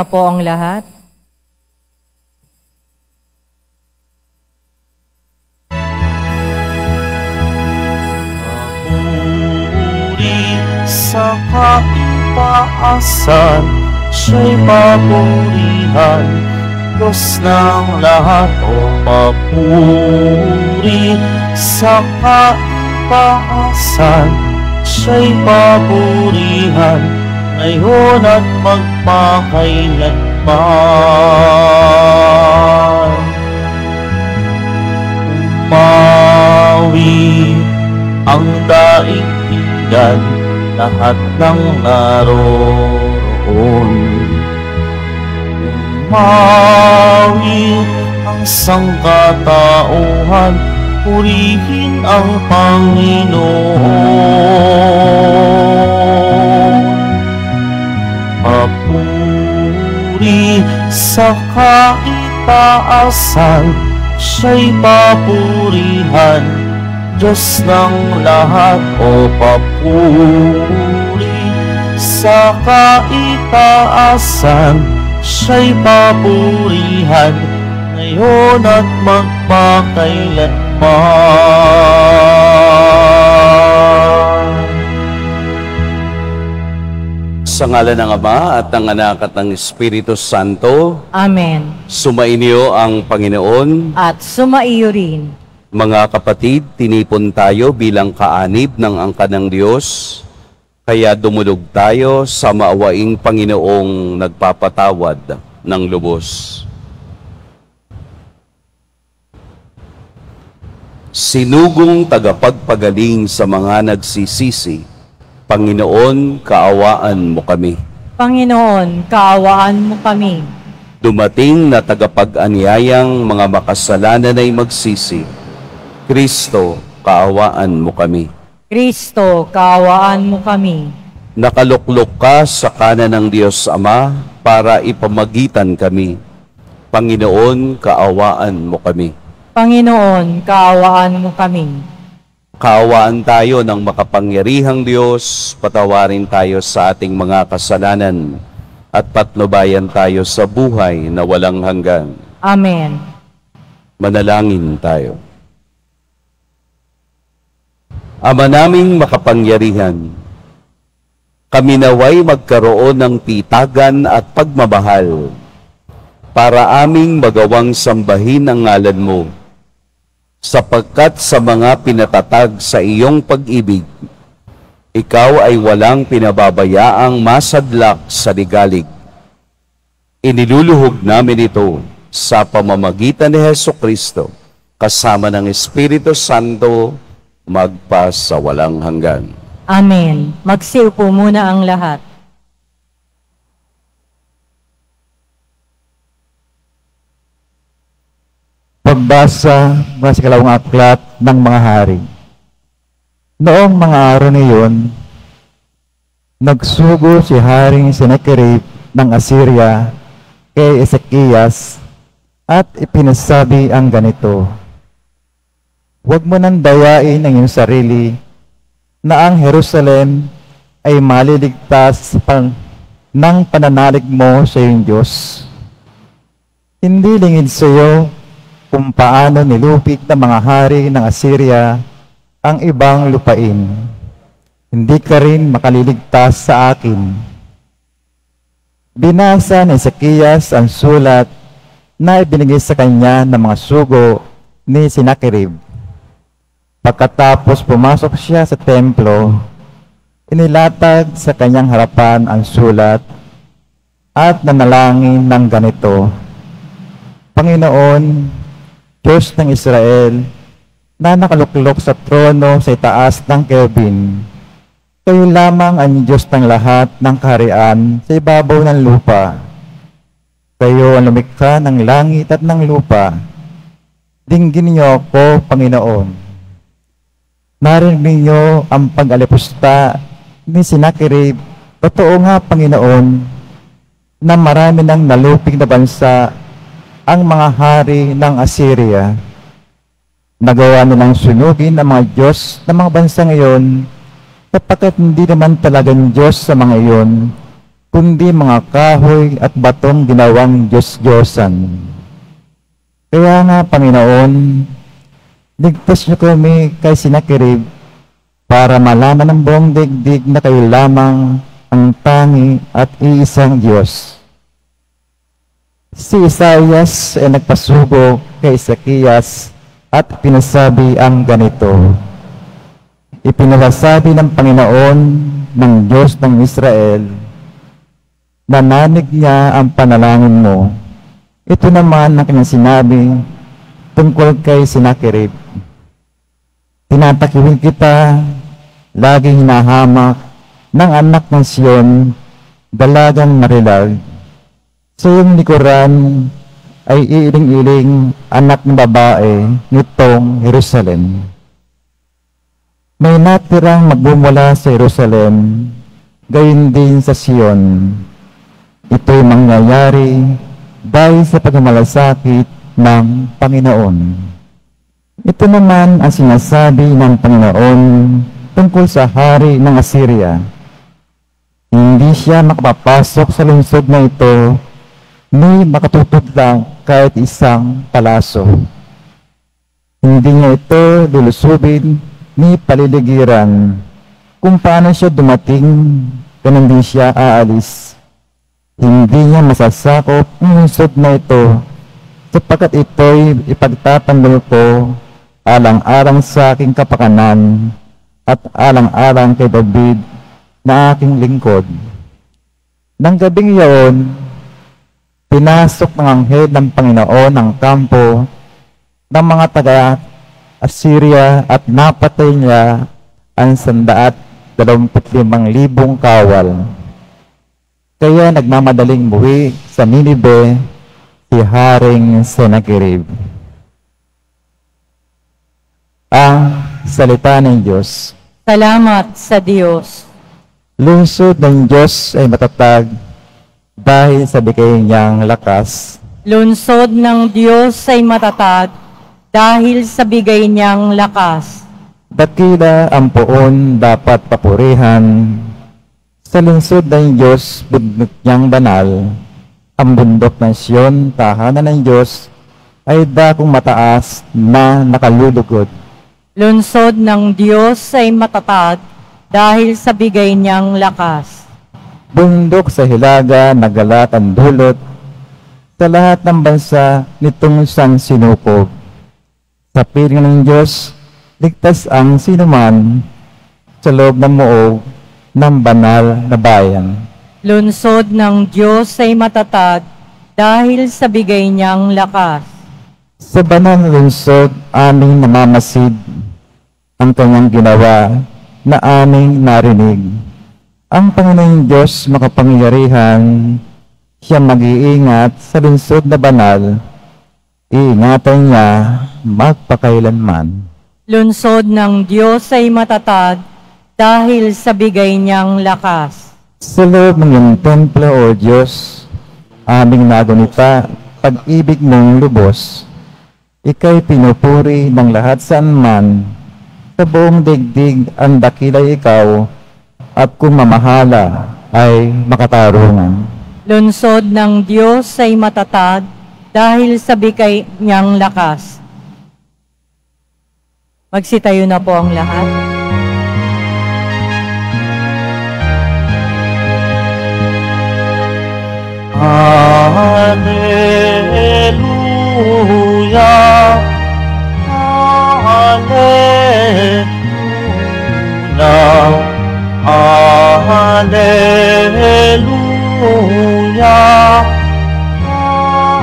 Na po ang lahat. Papuri sa kaitaasan, siya'y papurihan, Diyos ng lahat. O papuri sa kaitaasan, siya'y papurihan, ngayon at magpakailanman. Umawi ang daigdigan, lahat ng naroon. Umawi ang sangkatauhan, purihin ang Panginoon. Papuri sa kaitaasan, siya'y papurihan, Diyos ng lahat. O papuri sa kaitaasan, siya'y papurihan, ngayon at magpakailanman. Sa ngalan ng Ama at ng Anak at ng Espiritu Santo. Amen. Sumainyo ang Panginoon. At sumaiyo rin. Mga kapatid, tinipon tayo bilang kaanib ng angkan ng Diyos. Kaya dumulog tayo sa maawaing Panginoong nagpapatawad ng lubos. Sinugong tagapagpagaling sa mga nagsisisi, Panginoon, kaawaan mo kami. Panginoon, kaawaan mo kami. Dumating na tagapag-anyayang mga makasalanan ay magsisi, Kristo, kaawaan mo kami. Kristo, kaawaan mo kami. Nakaluklok ka sa kanan ng Diyos Ama para ipamagitan kami, Panginoon, kaawaan mo kami. Panginoon, kaawaan mo kami. Kaawaan tayo ng makapangyarihang Diyos, patawarin tayo sa ating mga kasalanan at patnubayan tayo sa buhay na walang hanggan. Amen. Manalangin tayo. Ama naming makapangyarihan, kami naway magkaroon ng pitagan at pagmamahal para aming magawang sambahin ang ngalan mo, sapagkat sa mga pinatatag sa iyong pag-ibig, ikaw ay walang pinababayaang masadlak sa ligalig. Iniluluhog namin ito sa pamamagitan ni Hesukristo, kasama ng Espiritu Santo, magpa sa walang hanggan. Amen. Magsiupo muna ang lahat. Pagbasa mula sa ikalawang aklat ng mga hari. Noong mga araw na iyon, nagsugo si Haring Sennacherib ng Assyria kay Ezekias at ipinasabi ang ganito, "Huwag mo nang dayain ang iyong sarili na ang Jerusalem ay maliligtas ng pananalig mo sa iyong Diyos. Hindi lingid sa iyo kung paano nilupit ng mga hari ng Assyria ang ibang lupain. Hindi ka rin makaliligtas sa akin." Binasa ni Ezekias ang sulat na ibinigay sa kanya ng mga sugo ni Sennacherib. Pagkatapos pumasok siya sa templo, inilatag sa kanyang harapan ang sulat at nanalangin ng ganito, "Panginoon, Diyos ng Israel, na nakaluklok sa trono sa itaas ng kerubim, kayo lamang ang Diyos ng lahat ng kaharian sa ibabaw ng lupa. Kayo ang lumikha ng langit at ng lupa. Dinggin niyo ako, Panginoon." Narinig niyo ang pag-alipusta ni Sennacherib. Totoo nga, Panginoon, na marami ng nalupig na bansa ang mga hari ng Assyria. Nagawa nilang sunugin ang mga Diyos ng mga bansa ngayon, sapagkat hindi naman talagang Diyos sa mga iyon, kundi mga kahoy at batong ginawang Diyos-Diyosan. Kaya nga, Panginoon, ligtas niyo kami kay Sinakirib para malaman ng buong digdig na kayo lamang ang tangi at iisang Diyos. Si Isaias ay nagpasugo kay Isakias at pinasabi ang ganito, "Ipinasabi ng Panginoon ng Diyos ng Israel, nananig niya ang panalangin mo. Ito naman ang kanyang sinabi tungkol kay Sinakirib. Tinatakiwin kita, lagi hinahamak ng anak ng Siyon, dalagang marilag. Sa iyong likuran ay iiling-iling anak ng babae nitong Jerusalem." May natirang magbumula sa Jerusalem, gayon din sa Siyon. Ito'y mangyayari dahil sa pagmamalasakit ng Panginoon. Ito naman ang sinasabi ng Panginoon tungkol sa hari ng Assyria. Hindi siya makapapasok sa lungsod na ito, ni makatutod lang kahit isang palaso. Hindi niya ito lulusubin ni paliligiran kung paano siya dumating kung hindi siya aalis. Hindi niya masasakop ang lungsod na ito sapagkat ito'y ipagtatanggol ko alang-alang sa aking kapakanan at alang-alang kay David na aking lingkod. Nang gabing iyon, pinasok ng anghel ng Panginoon ang kampo ng mga taga-Assyria at napatay niya ang 125,000 kawal. Kaya nagmamadaling buwi sa Ninibe si Haring Sennacherib. Ang salita ng Diyos. Salamat sa Diyos. Lungsod ng Diyos ay matatag dahil sa bigay niyang lakas. Lungsod ng Diyos ay matatag dahil sa bigay niyang lakas. Dakila ang poon dapat papurihan. Sa lungsod ng Diyos, bugnog niyang banal. Ang bundok ng Siyon, tahanan ng Diyos, ay dakong mataas na nakalulugod. Lungsod ng Diyos ay matatag dahil sa bigay niyang lakas. Bundok sa hilaga, nagalat ang dulot sa lahat ng bansa nitong sang sinukob. Sa piling ng Diyos, ligtas ang sinuman sa loob ng muog ng banal na bayan. Lungsod ng Diyos ay matatag dahil sa bigay niyang lakas. Sa banal na lungsod, aming namamasid ang kanyang ginawa na aming narinig. Ang Panginoon Diyos makapangyarihan, siya mag-iingat sa lungsod na banal, iingatan niya magpakailanman. Lungsod ng Diyos ay matatag dahil sa bigay niyang lakas. Sa loob ng iyong templo, O Diyos, aming nagunita, pag-ibig mong lubos, ika'y pinupuri ng lahat saan man, sa buong digdig ang dakilay ikaw, at kung mamahala ay makatarungan. Lungsod ng Diyos ay matatag dahil sa bigay niyang lakas. Magsitayo na po ang lahat. Alleluia, Alleluia,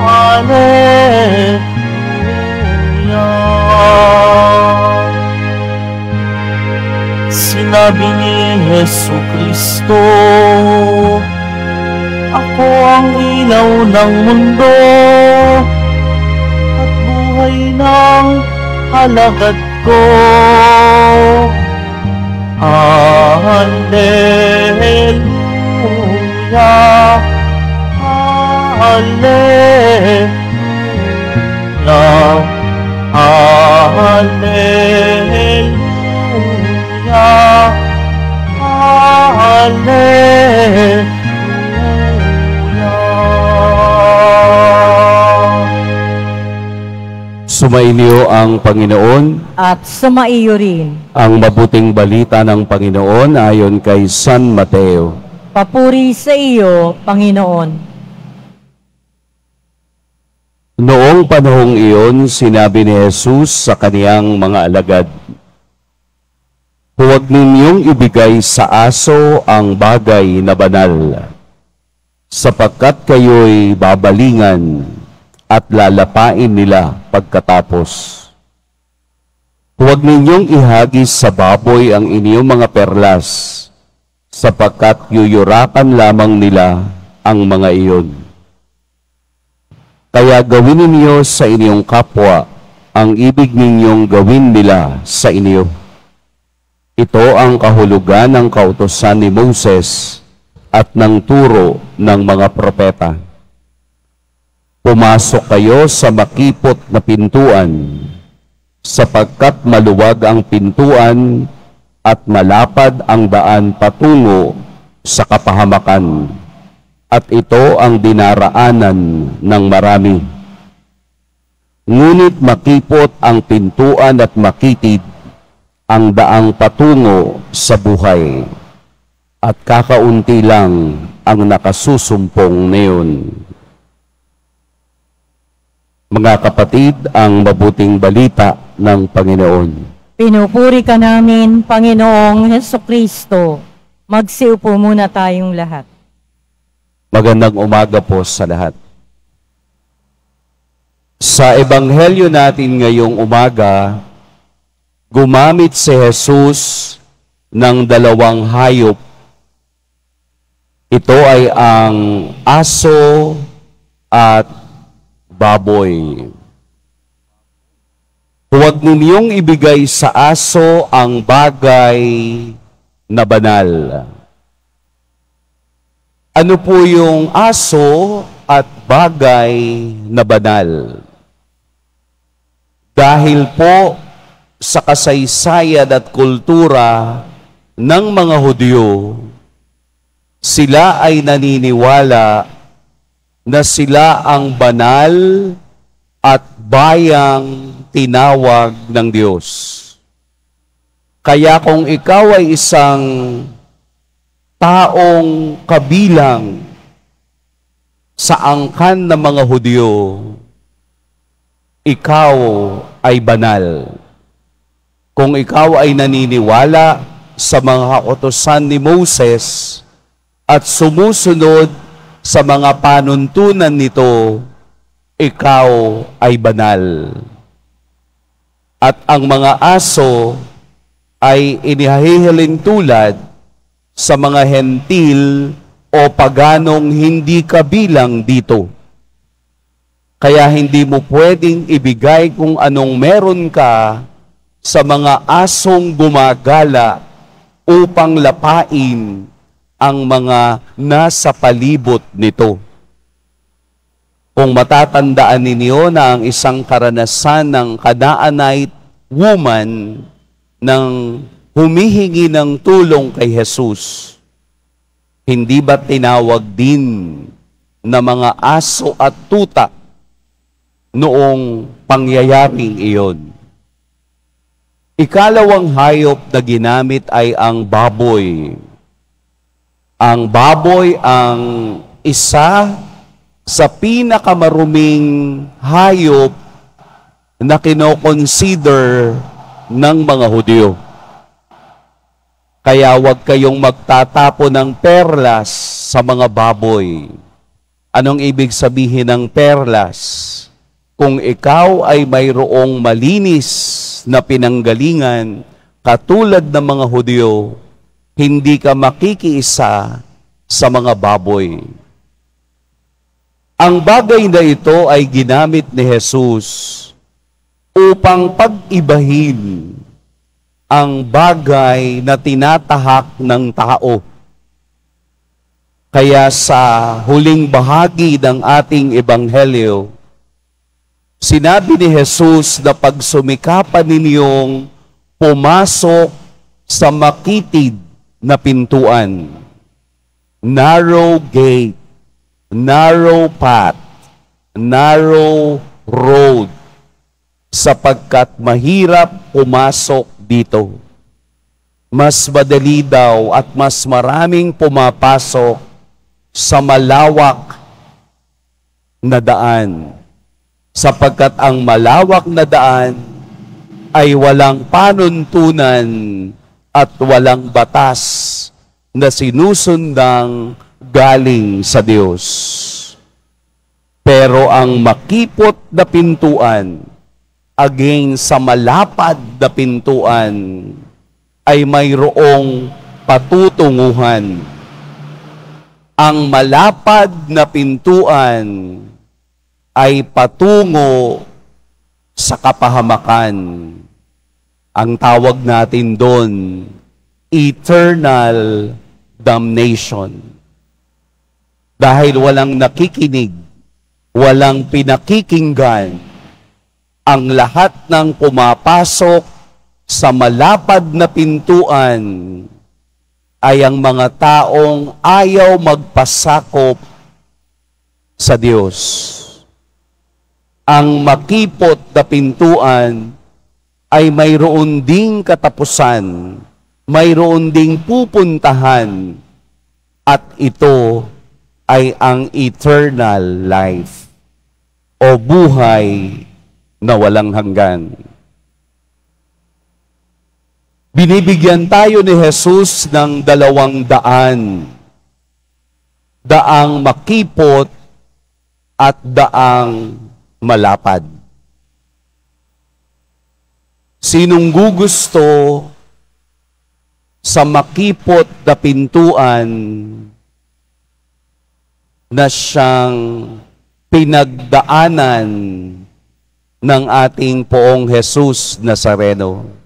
Alleluia, Alleluia. Sinabi ni Yesu Kristo, ako ang ilaw ng mundo at buhay ng alagad ko. Alleluia, Alleluia, Alleluia, Alleluia. Sumainyo ang Panginoon at sumaiyo rin. Ang mabuting balita ng Panginoon ayon kay San Mateo. Papuri sa iyo, Panginoon. Noong panahong iyon, sinabi ni Jesus sa kaniyang mga alagad, "Huwag ninyong ibigay sa aso ang bagay na banal, sapagkat kayo'y babalingan at lalapain nila pagkatapos. Huwag ninyong ihagis sa baboy ang inyong mga perlas, sapagkat yuyurakan lamang nila ang mga iyon. Kaya gawin ninyo sa inyong kapwa ang ibig ninyong gawin nila sa inyo. Ito ang kahulugan ng kautusan ni Moses at ng turo ng mga propeta. Pumasok kayo sa makipot na pintuan, sapagkat maluwag ang pintuan at malapad ang daan patungo sa kapahamakan. At ito ang dinaraanan ng marami. Ngunit makipot ang pintuan at makitid ang daang patungo sa buhay, at kakaunti lang ang nakasusumpong neon." Mga kapatid, ang mabuting balita ng Panginoon. Pinupuri ka namin, Panginoong Hesukristo. Magsiupo muna tayong lahat. Magandang umaga po sa lahat. Sa Ebanghelyo natin ngayong umaga, gumamit si Jesus ng dalawang hayop. Ito ay ang aso at baboy. "Huwag ninyong ibigay sa aso ang bagay na banal." Ano po yung aso at bagay na banal? Dahil po sa kasaysayan at kultura ng mga Hudyo, sila ay naniniwala na sila ang banal at bayang tinawag ng Diyos. Kaya kung ikaw ay isang taong kabilang sa angkan ng mga Hudyo, ikaw ay banal. Kung ikaw ay naniniwala sa mga kautusan ni Moses at sumusunod sa mga panuntunan nito, ikaw ay banal. At ang mga aso ay inihahihilin tulad sa mga hentil o paganong hindi kabilang dito. Kaya hindi mo pwedeng ibigay kung anong meron ka sa mga asong gumagala upang lapain ang mga nasa palibot nito. Kung matatandaan ninyo na ang isang karanasan ng Canaanite woman ng humihingi ng tulong kay Jesus, hindi ba tinawag din na mga aso at tuta noong pangyayaring iyon? Ikalawang hayop na ginamit ay ang baboy. Ang baboy ang isa sa pinakamaruming hayop na kinoconsider ng mga Hudyo. Kaya huwag kayong magtatapo ng perlas sa mga baboy. Anong ibig sabihin ng perlas? Kung ikaw ay mayroong malinis na pinanggalingan, katulad ng mga Hudyo, hindi ka makikiisa sa mga baboy. Ang bagay na ito ay ginamit ni Jesus upang pag-ibahin ang bagay na tinatahak ng tao. Kaya sa huling bahagi ng ating ebanghelyo, sinabi ni Jesus na pagsumikapan ninyong pumasok sa makitid na pintuan, narrow gate, narrow path, narrow road, sapagkat mahirap pumasok dito. Mas madali daw at mas maraming pumapasok sa malawak na daan, sapagkat ang malawak na daan ay walang panuntunan at walang batas na sinusundang galing sa Diyos. Pero ang makipot na pintuan, aging sa malapad na pintuan, ay mayroong patutunguhan. Ang malapad na pintuan ay patungo sa kapahamakan. Ang tawag natin doon, eternal damnation. Dahil walang nakikinig, walang pinakikinggan, ang lahat ng pumapasok sa malapad na pintuan ay ang mga taong ayaw magpasakop sa Diyos. Ang makipot na pintuan ay mayroon ding katapusan, mayroon ding pupuntahan, at ito ay ang eternal life o buhay na walang hanggan. Binibigyan tayo ni Jesus ng 2 daan, daang makipot at daang malapad. Sinong gugusto sa makipot na pintuan na siyang pinagdaanan ng ating Poong Jesus Nazareno?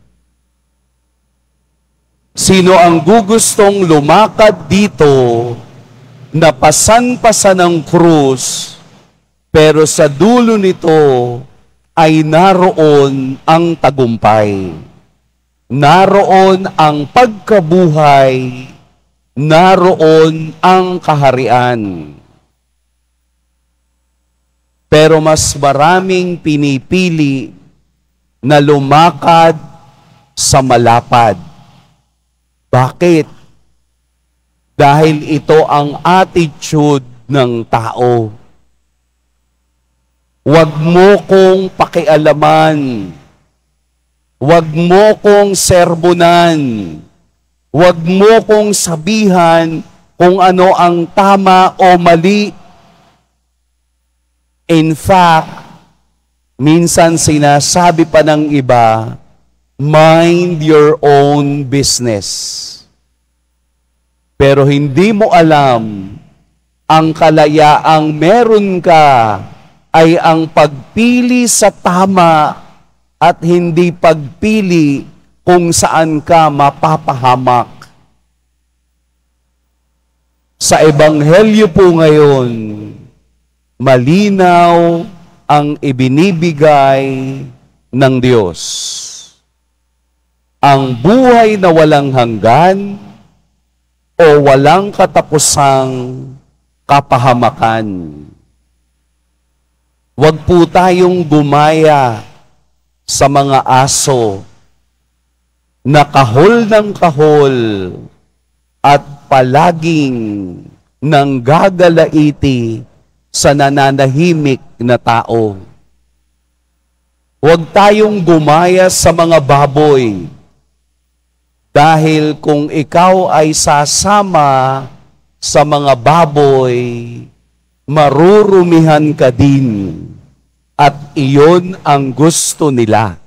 Sino ang gugustong lumakad dito na pasan-pasan ng krus, pero sa dulo nito ay naroon ang tagumpay, naroon ang pagkabuhay, naroon ang kaharian? Pero mas maraming pinipili na lumakad sa malapad. Bakit? Dahil ito ang attitude ng tao. Huwag mo kong pakialaman. Huwag mo kong sermonan. Huwag mo kong sabihan kung ano ang tama o mali. In fact, minsan sinasabi pa ng iba, mind your own business. Pero hindi mo alam, ang kalayaang meron ka ay ang pagpili sa tama at hindi pagpili kung saan ka mapapahamak. Sa Ebanghelyo po ngayon, malinaw ang ibinibigay ng Diyos. Ang buhay na walang hanggan o walang katapusang kapahamakan. Huwag po tayong gumaya sa mga aso na kahol ng kahol at palaging nanggagalaiti sa nananahimik na tao. Huwag tayong gumaya sa mga baboy, dahil kung ikaw ay sasama sa mga baboy, marurumihan ka din, at iyon ang gusto nila.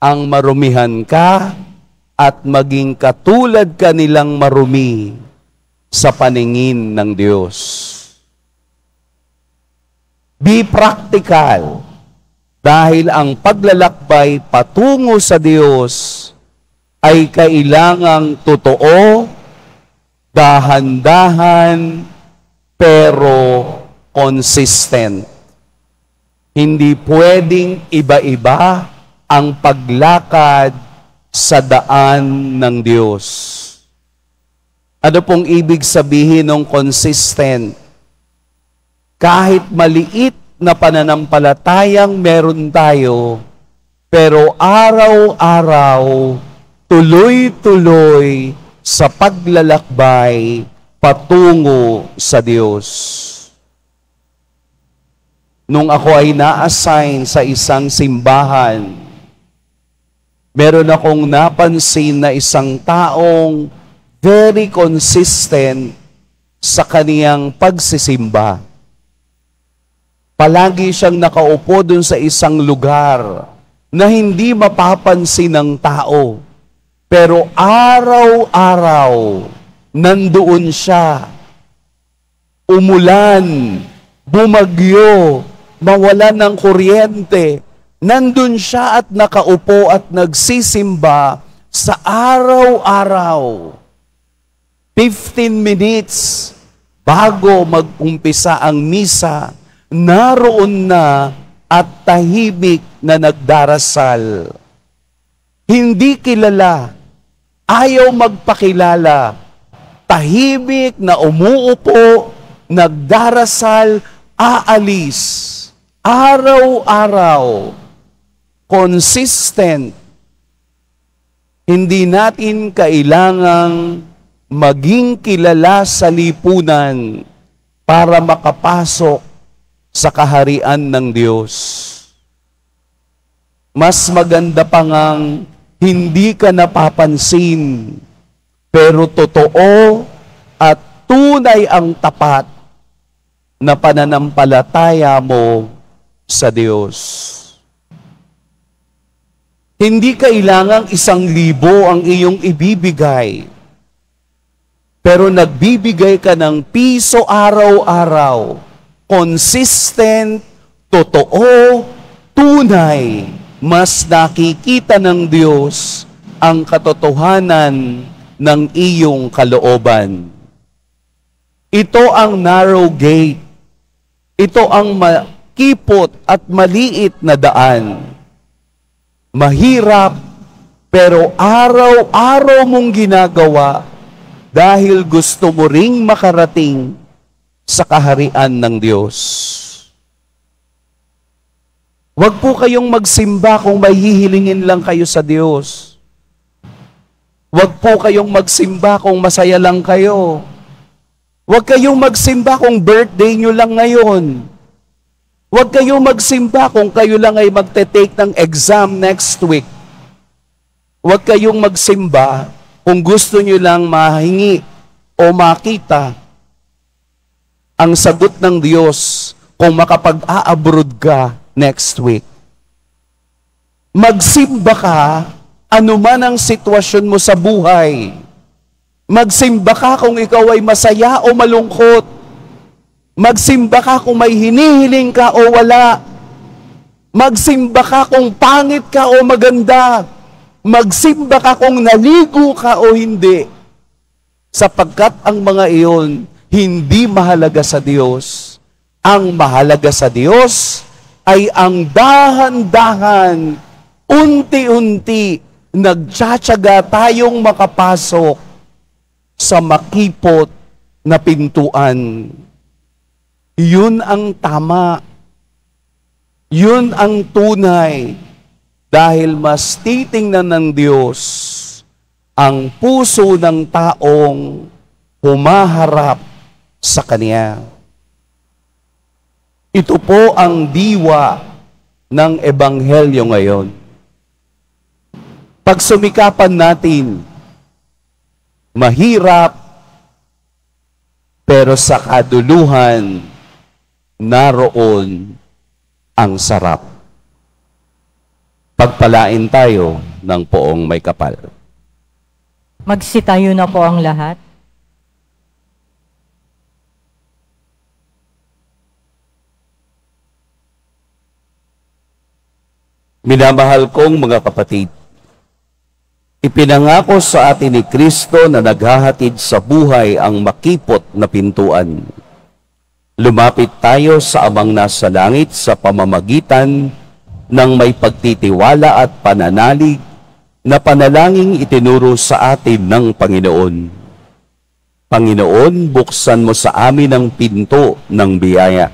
Ang marumihan ka at maging katulad ka nilang marumi sa paningin ng Diyos. Be practical, dahil ang paglalakbay patungo sa Diyos ay kailangang totoo, dahan-dahan, pero consistent. Hindi pwedeng iba-iba ang paglakad sa daan ng Diyos. Ano pong ibig sabihin ng consistent? Kahit maliit na pananampalatayang meron tayo, pero araw-araw, tuloy-tuloy sa paglalakbay patungo sa Diyos. Nung ako ay na-assign sa isang simbahan, meron akong napansin na isang taong very consistent sa kaniyang pagsisimba. Palagi siyang nakaupo dun sa isang lugar na hindi mapapansin ng tao. Pero araw-araw, nandoon siya. Umulan, bumagyo, mawalan ng kuryente, nandun siya at nakaupo at nagsisimba sa araw-araw. 15 minutes bago mag-umpisa ang misa, naroon na at tahimik na nagdarasal. Hindi kilala, ayaw magpakilala, tahimik na umuupo, nagdarasal, aalis, araw-araw. Consistent. Hindi natin kailangang maging kilala sa lipunan para makapasok sa kaharian ng Diyos. Mas maganda pa ngang hindi ka napapansin, pero totoo at tunay ang tapat na pananampalataya mo sa Diyos. Hindi kailangang 1,000 ang iyong ibibigay. Pero nagbibigay ka ng piso araw-araw. Consistent, totoo, tunay. Mas nakikita ng Diyos ang katotohanan ng iyong kalooban. Ito ang narrow gate. Ito ang makipot at maliit na daan. Mahirap, pero araw-araw mong ginagawa dahil gusto mo ring makarating sa kaharian ng Diyos. Huwag po kayong magsimba kung may hihilingin lang kayo sa Diyos. Huwag po kayong magsimba kung masaya lang kayo. Huwag kayong magsimba kung birthday nyo lang ngayon. Huwag kayong magsimba kung kayo lang ay magte-take ng exam next week. Huwag kayong magsimba kung gusto nyo lang mahingi o makita ang sagot ng Diyos kung makapag-a-abroad ka next week. Magsimba ka anuman ang sitwasyon mo sa buhay. Magsimba ka kung ikaw ay masaya o malungkot. Magsimba ka kung may hinihiling ka o wala. Magsimba ka kung pangit ka o maganda. Magsimba ka kung naligo ka o hindi. Sapagkat ang mga iyon, hindi mahalaga sa Diyos. Ang mahalaga sa Diyos ay ang dahan-dahan, unti-unti, nagtsatsaga tayong makapasok sa makipot na pintuan. Yun ang tama. Yun ang tunay. Dahil mas titingnan ng Diyos ang puso ng taong humaharap sa Kanya. Ito po ang diwa ng Ebanghelyo ngayon. Pag sumikapan natin, mahirap, pero sa kaduluhan, naroon ang sarap. Pagpalain tayo ng poong may kapal. Magsitayo na po ang lahat. Minamahal kong mga kapatid, ipinangako sa atin ni Kristo na naghahatid sa buhay ang makipot na pintuan. Lumapit tayo sa Amang nasa langit sa pamamagitan ng may pagtitiwala at pananalig na panalangin itinuro sa atin ng Panginoon. Panginoon, buksan mo sa amin ang pinto ng biyaya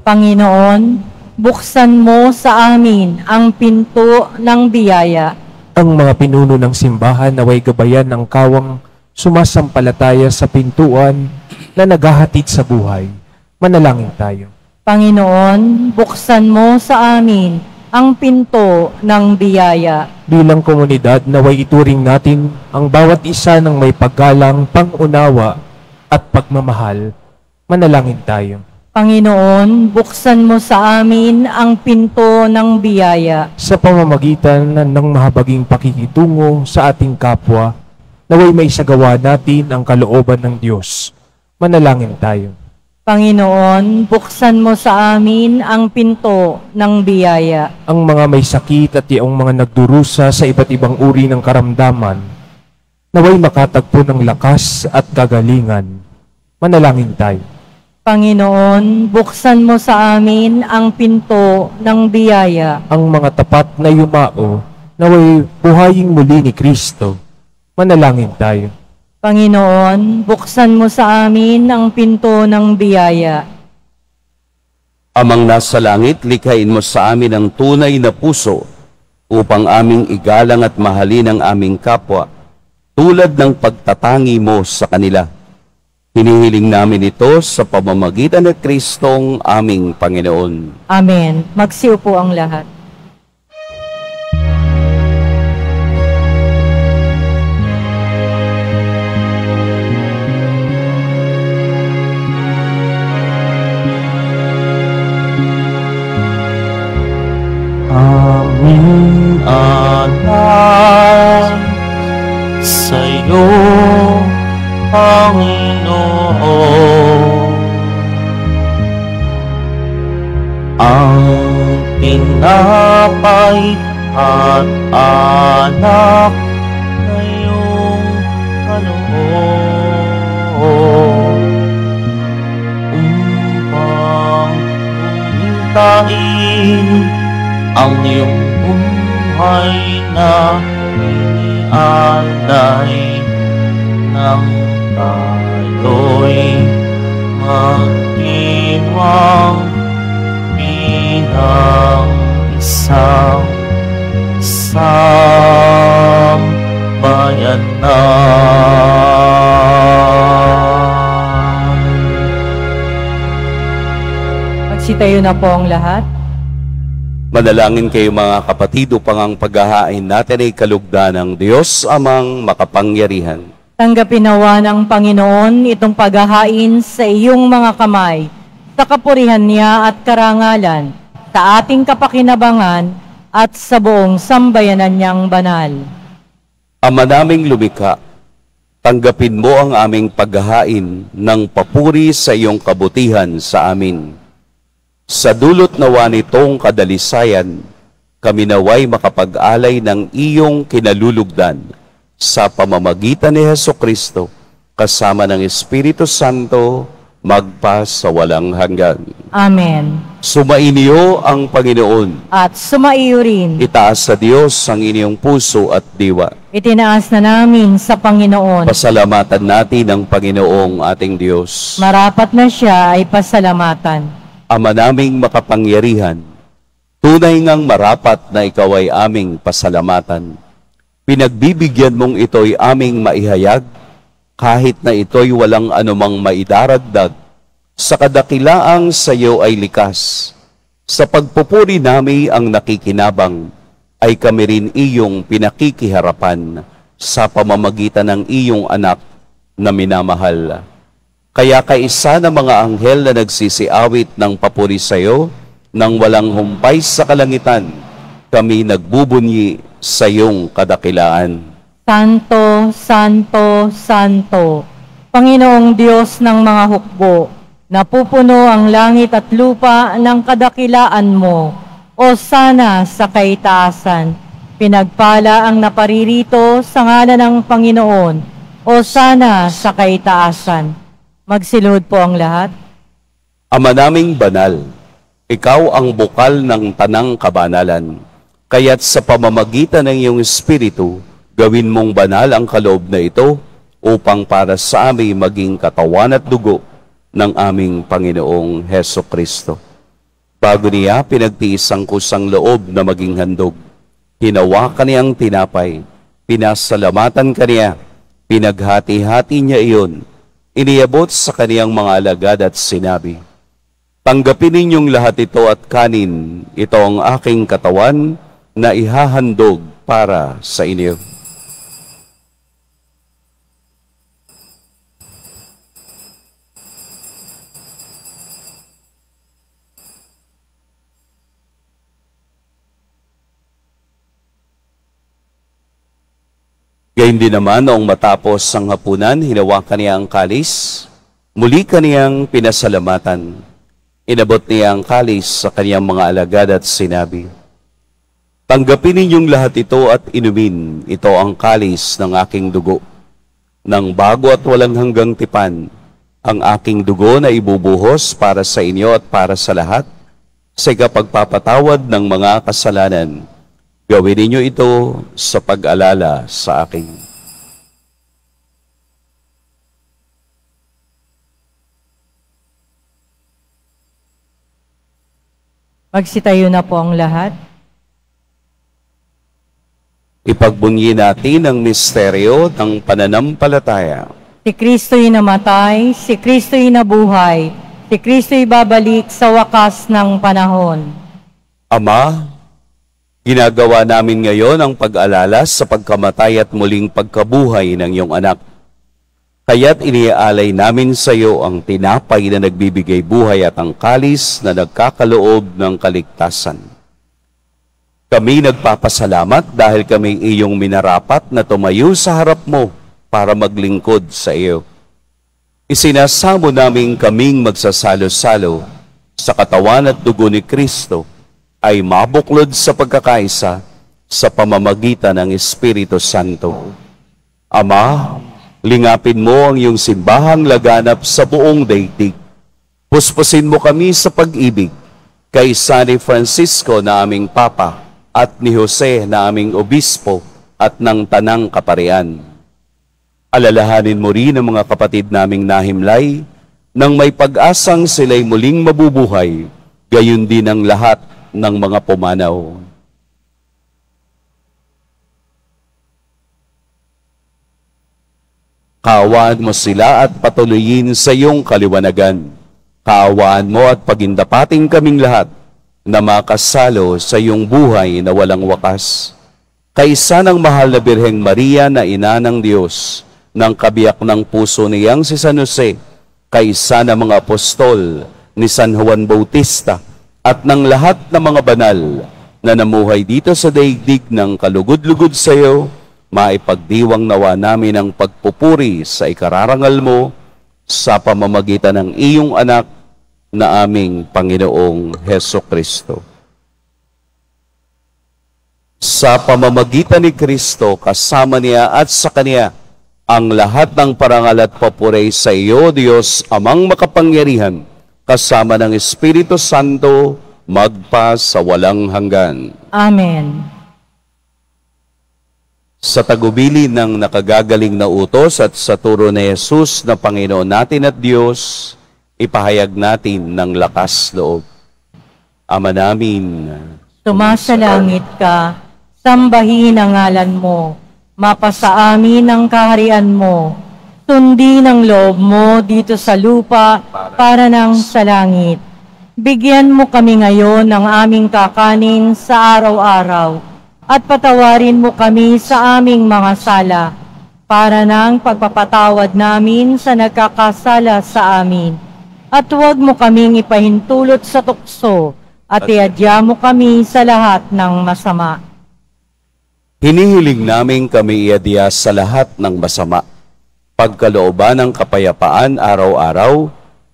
Panginoon, buksan mo sa amin ang pinto ng biyaya. Ang mga pinuno ng simbahan naway gabayan ng kawang sumasampalataya sa pintuan na naghahatid sa buhay. Manalangin tayo. Panginoon, buksan mo sa amin ang pinto ng biyaya. Bilang komunidad, naway ituring natin ang bawat isa ng may paggalang, pangunawa at pagmamahal. Manalangin tayo. Panginoon, buksan mo sa amin ang pinto ng biyaya. Sa pamamagitan ng mahabaging pakikitungo sa ating kapwa, naway may sagawa natin ang kalooban ng Diyos. Manalangin tayo. Panginoon, buksan mo sa amin ang pinto ng biyaya. Ang mga may sakit at iyong mga nagdurusa sa iba't ibang uri ng karamdaman, naway makatagpo ng lakas at kagalingan. Manalangin tayo. Panginoon, buksan mo sa amin ang pinto ng biyaya. Ang mga tapat na yumao, naway buhayin muli ni Kristo. Manalangin tayo. Panginoon, buksan mo sa amin ang pinto ng biyaya. Amang nasa langit, likhain mo sa amin ang tunay na puso upang aming igalang at mahalin ang aming kapwa tulad ng pagtatangi mo sa kanila. Hinihiling namin ito sa pamamagitan ng Kristong aming Panginoon. Amen. Magsiupo ang lahat. Aming anak, sa'yo ang ang tinapay at anak na iyong kaloob upang hintayin ang iyong buhay na inialay ng tayo'y magdiwang ng isang sambayan na. Magsitayo na po ang lahat. Manalangin kayo mga kapatid upang ang paghahain natin ay kalugdan ng Diyos amang makapangyarihan. Tanggapin nawa ng Panginoon itong paghahain sa iyong mga kamay sa kapurihan niya at karangalan, sa ating kapakinabangan at sa buong sambayanan niyang banal. Ama naming lumikha, tanggapin mo ang aming paghahain ng papuri sa iyong kabutihan sa amin. Sa dulot nawa nitong kadalisayan, kami naway makapag-alay ng iyong kinalulugdan sa pamamagitan ni Hesukristo kasama ng Espiritu Santo, magpa sa walang hanggan. Amen. Sumaiyo ang Panginoon. At sumaiyo rin. Itaas sa Diyos ang inyong puso at diwa. Itinaas na namin sa Panginoon. Pasalamatan natin ang Panginoong ating Diyos. Marapat na siya ay pasalamatan. Ama naming makapangyarihan, tunay ngang marapat na ikaw ay aming pasalamatan. Pinagbibigyan mong ito'y aming maihayag, kahit na ito'y walang anumang maidaragdag, sa kadakilaang sa iyo ay likas. Sa pagpupuri namin ang nakikinabang, ay kami rin iyong pinakikiharapan sa pamamagitan ng iyong anak na minamahal. Kaya kaisa na mga anghel na nagsisiawit ng papuri sa iyo, nang walang humpay sa kalangitan, kami nagbubunyi sa iyong kadakilaan. Santo, Santo, Santo, Panginoong Diyos ng mga hukbo, napupuno ang langit at lupa ng kadakilaan mo. O sana sa kaitaasan, pinagpala ang naparirito sa ngalan ng Panginoon. O sana sa kaitaasan. Magsilod po ang lahat. Ama naming banal, ikaw ang bukal ng tanang kabanalan, kaya't sa pamamagitan ng iyong Espiritu, gawin mong banal ang kaloob na ito upang para sa amin maging katawan at dugo ng aming Panginoong Hesukristo. Bago niya, pinagtiisang kusang loob na maging handog. Hinawakan niya ang tinapay. Pinasalamatan kaniya. Pinaghati-hati niya iyon. Iniabot sa kaniyang mga alagad at sinabi, "Tanggapin ninyong lahat ito at kanin. Ito ang aking katawan na ihahandog para sa inyo." Gayun din naman, noong matapos ang hapunan, hinawakan niya ang kalis, muli kaniyang pinasalamatan. Inabot niya ang kalis sa kaniyang mga alagad at sinabi, "Tanggapin ninyong lahat ito at inumin. Ito ang kalis ng aking dugo, ng bago at walang hanggang tipan, ang aking dugo na ibubuhos para sa inyo at para sa lahat, sa ikapagpapatawad ng mga kasalanan. Gawin ninyo ito sa pag-alala sa akin." Magsitayo na po ang lahat. Ipagbunyi natin ang misteryo ng pananampalataya. Si Kristo'y namatay, si Kristo'y nabuhay, si Kristo'y babalik sa wakas ng panahon. Ama, ginagawa namin ngayon ang pag-alala sa pagkamatay at muling pagkabuhay ng iyong anak. Kaya't iniaalay namin sa iyo ang tinapay na nagbibigay buhay at ang kalis na nagkakaloob ng kaligtasan. Kami nagpapasalamat dahil kami iyong minarapat na tumayo sa harap mo para maglingkod sa iyo. Isinasamo namin kaming magsasalo-salo sa katawan at dugo ni Kristo ay mabuklod sa pagkakaisa sa pamamagitan ng Espiritu Santo. Ama, lingapin mo ang iyong simbahang laganap sa buong daigdig. Puspusin mo kami sa pag-ibig kay San Francisco na aming Papa at ni Jose na aming Obispo at ng Tanang Kaparean. Alalahanin mo rin ang mga kapatid naming nahimlay nang may pag-asang sila'y muling mabubuhay, gayon din ang lahat ng mga pumanaw. Kaawaan mo sila at patuloyin sa iyong kaliwanagan. Kaawaan mo at pagindapating kaming lahat na makasalo sa iyong buhay na walang wakas. Kaysa ng mahal na Birheng Maria na ina ng Diyos, ng kabiyak ng puso niyang si San Jose, kaysa ng mga apostol ni San Juan Bautista, at ng lahat ng mga banal na namuhay dito sa daigdig ng kalugod-lugod sa iyo, maipagdiwang nawa namin ang pagpupuri sa ikararangal mo sa pamamagitan ng iyong anak na aming Panginoong Hesukristo. Sa pamamagitan ni Kristo, kasama niya at sa kaniya, ang lahat ng parangal at papuri sa iyo, Diyos, amang makapangyarihan, kasama ng Espiritu Santo, magpa sa walang hanggan. Amen. Sa tagubili ng nakagagaling na utos at sa turo ni Jesus na Panginoon natin at Diyos, ipahayag natin ng lakas loob. Ama namin, sumasa langit ka, sambahin ang ngalan mo, mapasa amin ang kaharian mo, sundin ang loob mo dito sa lupa para ng sa langit. Bigyan mo kami ngayon ng aming kakanin sa araw-araw at patawarin mo kami sa aming mga sala para ng pagpapatawad namin sa nagkakasala sa amin. At huwag mo kaming ipahintulot sa tukso at iadya mo kami sa lahat ng masama. Hinihiling namin kami iadya sa lahat ng masama. Pagkalooban ng kapayapaan araw-araw,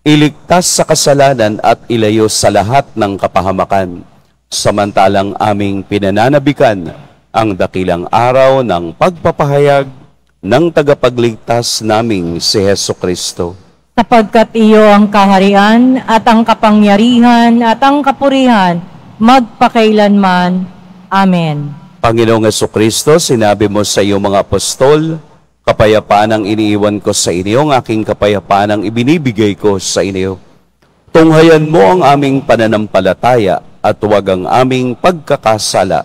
iligtas sa kasalanan at ilayo sa lahat ng kapahamakan, samantalang aming pinananabikan ang dakilang araw ng pagpapahayag ng tagapagligtas naming si Hesukristo. Sapagkat iyo ang kaharian at ang kapangyarihan at ang kapurihan magpakailanman. Amen. Panginoong Hesukristo, sinabi mo sa iyo mga apostol, "Kapayapaan ang iniiwan ko sa inyo, ang aking kapayapaan ang ibinibigay ko sa inyo. Tunghayan mo ang aming pananampalataya at huwag ang aming pagkakasala.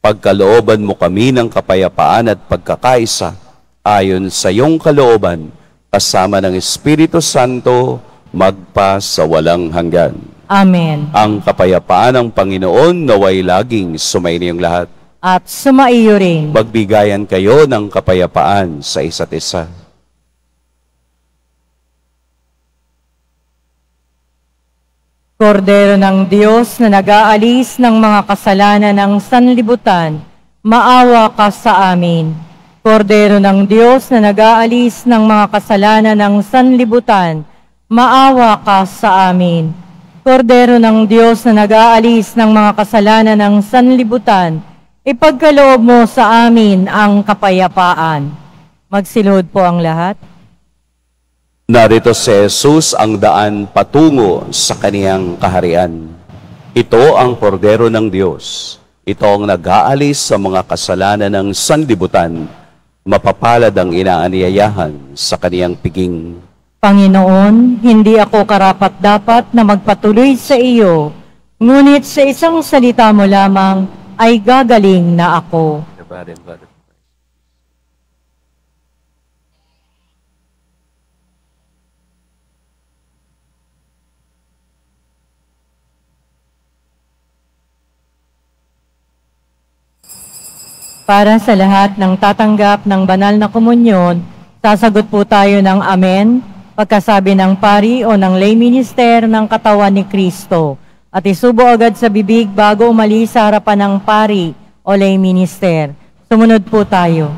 Pagkalooban mo kami ng kapayapaan at pagkakaisa ayon sa iyong kalooban, kasama ng Espiritu Santo, magpa sa walang hanggan. Amen. Ang kapayapaan ng Panginoon naway laging sumainiyong lahat. At sumaiyo rin. Magbigayan kayo ng kapayapaan sa isa't isa. Kordero ng Diyos na nag-aalis ng mga kasalanan ng sanlibutan, maawa ka sa amin. Kordero ng Diyos na nag-aalis ng mga kasalanan ng sanlibutan, maawa ka sa amin. Kordero ng Diyos na nag-aalis ng mga kasalanan ng sanlibutan, ipagkaloob mo sa amin ang kapayapaan. Magsilhod po ang lahat. Narito si Jesus ang daan patungo sa kaniyang kaharian. Ito ang kordero ng Diyos. Ito ang nag-aalis sa mga kasalanan ng sanlibutan. Mapapalad ang inaaniyayahan sa kaniyang piging. Panginoon, hindi ako karapat-dapat na magpatuloy sa iyo, ngunit sa isang salita mo lamang ay gagaling na ako. Para sa lahat ng tatanggap ng banal na komunyon, sasagot po tayo ng amen, pagkasabi ng pari o ng lay minister ng katawan ni Kristo, at isubo agad sa bibig bago umalis sa harapan ng pari o lay minister. Sumunod po tayo.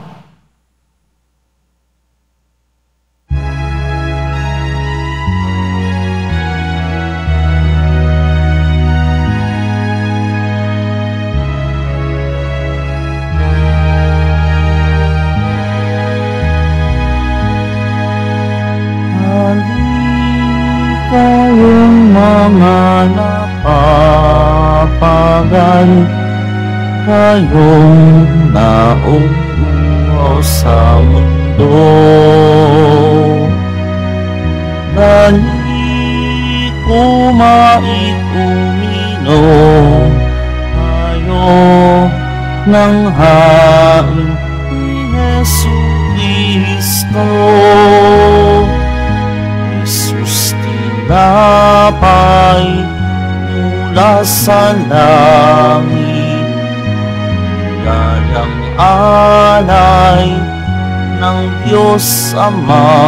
Kayong mga napapagal, kayong naungo sa mundo. Dali kumait, uminom tayo ng hain ni Jesus Cristo. Napay mula sa langit, lalang alay ng Diyos Ama,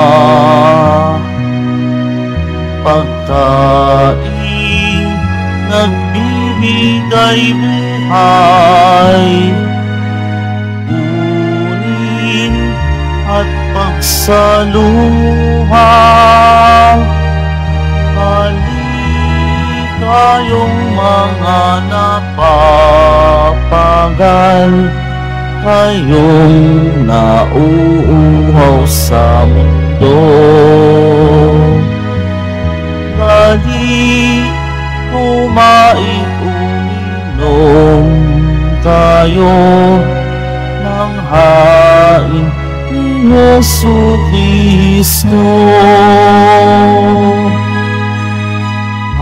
pagkain nagbibigay buhay, unin at pagsaluhan. Kayong mga napapagal, kayong nauuhaw sa mundo. Dali kumain, uminom tayo ng hain ni Yesu Cristo.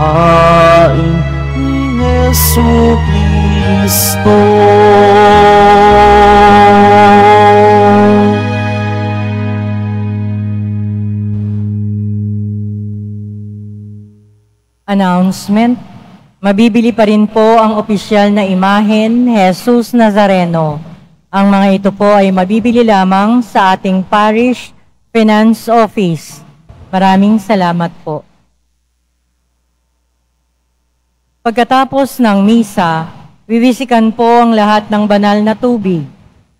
Hain ni Yesu Cristo. Announcement. Mabibili pa rin po ang opisyal na imahen Jesus Nazareno. Ang mga ito po ay mabibili lamang sa ating parish finance office. Maraming salamat po. Pagkatapos ng misa, bibisikan po ang lahat ng banal na tubig.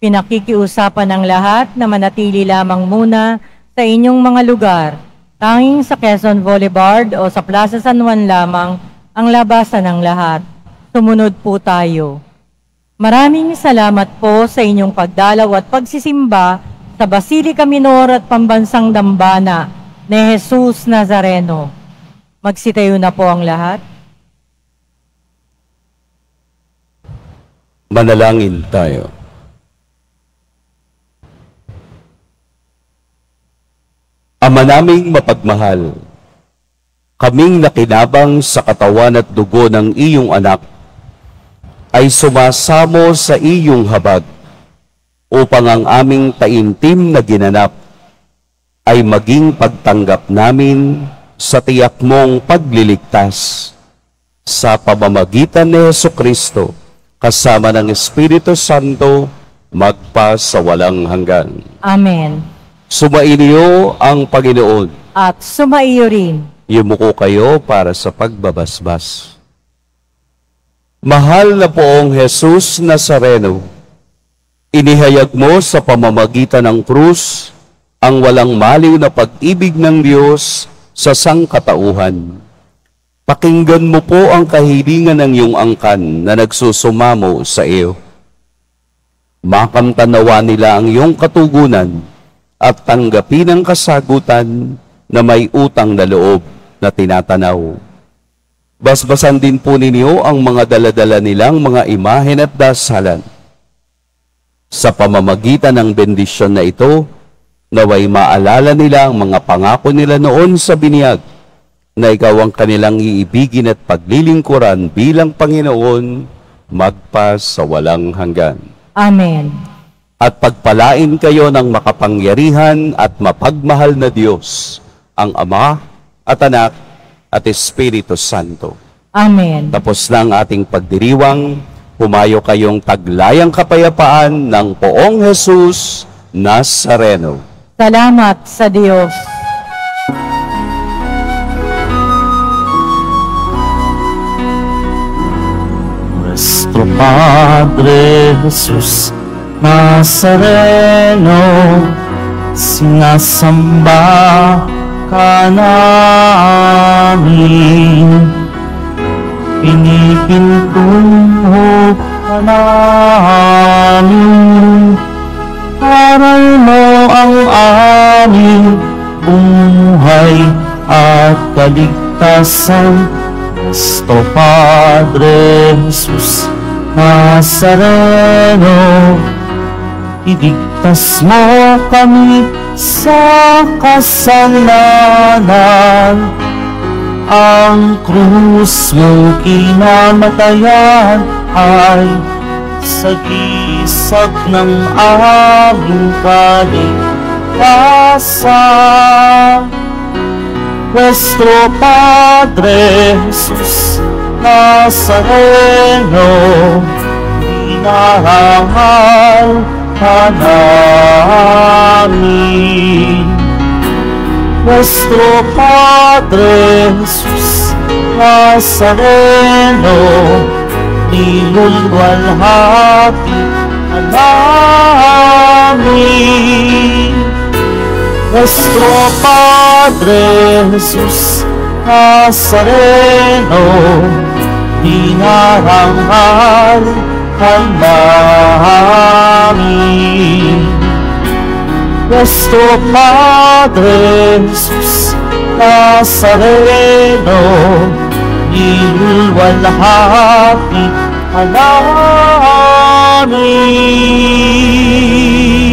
Pinakikiusapan ang lahat na manatili lamang muna sa inyong mga lugar. Tanging sa Quezon Boulevard o sa Plaza San Juan lamang ang labasan ng lahat. Sumunod po tayo. Maraming salamat po sa inyong pagdalaw at pagsisimba sa Basilica Minor at Pambansang Dambana ni Jesus Nazareno. Magsitayo na po ang lahat. Manalangin tayo. Ama naming mapagmahal, kaming nakinabang sa katawan at dugo ng iyong anak, ay sumasamo sa iyong habag, upang ang aming taimtim na ginanap ay maging pagtanggap namin sa tiyak mong pagliligtas sa pamamagitan ni Jesucristo kasama ng Espiritu Santo magpa sa walang hanggan. Amen. Sumaiyo ang Panginoon. At sumaiyo rin. Yumuko kayo para sa pagbabasbas. Mahal na Poong Jesus Nazareno, inihayag mo sa pamamagitan ng krus ang walang maliw na pag-ibig ng Diyos sa sangkatauhan. Pakinggan mo po ang kahilingan ng iyong angkan na nagsusumamo sa iyo. Makamtanawa nila ang iyong katugunan at tanggapin ang kasagutan na may utang na loob na tinatanaw. Basbasan din po ninyo ang mga daladala nilang mga imahen at dasalan. Sa pamamagitan ng bendisyon na ito, naway maalala nila ang mga pangako nila noon sa binyag na ikaw ang kanilang iibigin at paglilingkuran bilang Panginoon magpa sa walang hanggan. Amen. At pagpalain kayo ng makapangyarihan at mapagmahal na Diyos, ang Ama at Anak at Espiritu Santo. Amen. Tapos na ang ating pagdiriwang. Pumayo kayong taglayang kapayapaan ng Poong Jesus Nazareno. Salamat sa Diyos. Nuestro Padre Jesus Nazareno, sinasamba ka namin. Pinipintuho ka namin, aral mo ang aming buhay at kaligtasan. Nuestro Padre Jesus Nazareno, iligtas mo kami sa kasalanan. Ang krus mong kinamatayan ay sagisag ng aming kaligtasan. Nuestro Padre Jesus Nazareno, inarangal ka namin. Nuestro Padre Jesus Nazareno, nilulwalhati ka namin. Nuestro Padre Jesus Nazareno, dinarangal ka namin. Nuestro Padre Jesus Nazareno, nilulwalhati ka namin.